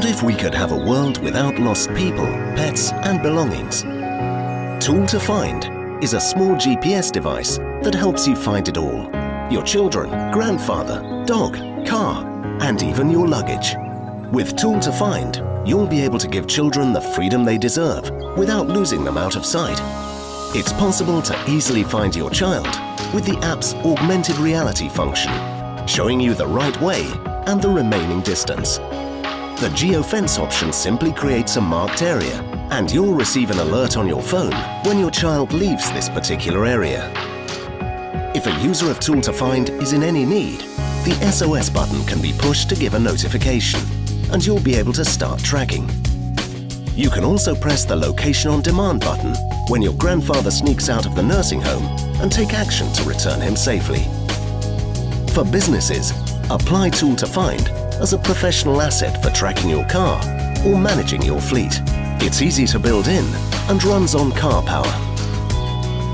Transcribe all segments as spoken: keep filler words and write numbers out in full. What if we could have a world without lost people, pets and belongings? Tool to Find is a small G P S device that helps you find it all. Your children, grandfather, dog, car, and even your luggage. With Tool to Find, you'll be able to give children the freedom they deserve without losing them out of sight. It's possible to easily find your child with the app's augmented reality function, showing you the right way and the remaining distance. The geofence option simply creates a marked area, and you'll receive an alert on your phone when your child leaves this particular area. If a user of Tool to Find is in any need, the S O S button can be pushed to give a notification, and you'll be able to start tracking. You can also press the Location on Demand button when your grandfather sneaks out of the nursing home and take action to return him safely. For businesses, apply Tool to Find as a professional asset for tracking your car or managing your fleet. It's easy to build in and runs on car power.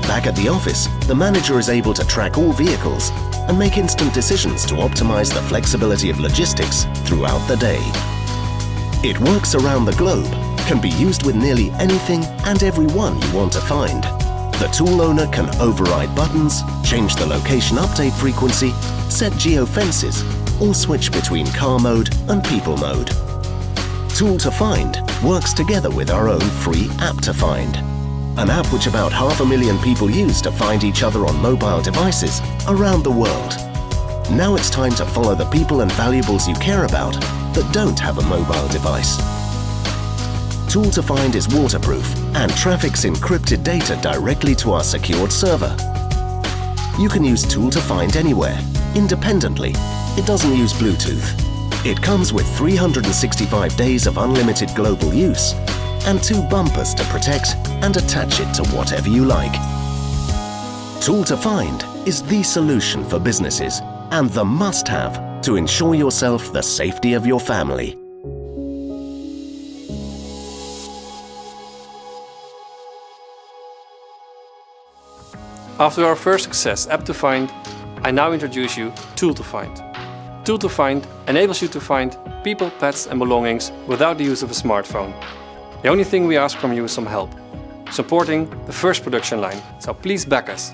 Back at the office, the manager is able to track all vehicles and make instant decisions to optimize the flexibility of logistics throughout the day. It works around the globe, can be used with nearly anything and everyone you want to find. The tool owner can override buttons, change the location update frequency, set geofences, or switch between car mode and people mode. Tool to Find works together with our own free App to Find. An app which about half a million people use to find each other on mobile devices around the world. Now it's time to follow the people and valuables you care about that don't have a mobile device. Tool to Find is waterproof and traffics encrypted data directly to our secured server. You can use Tool to Find anywhere, independently. It doesn't use Bluetooth. It comes with three hundred sixty-five days of unlimited global use, and two bumpers to protect and attach it to whatever you like. Tool to Find is the solution for businesses and the must-have to ensure yourself the safety of your family. After our first success, App to Find, I now introduce you Tool to Find. Tool to Find enables you to find people, pets and belongings without the use of a smartphone. The only thing we ask from you is some help, supporting the first production line, so please back us.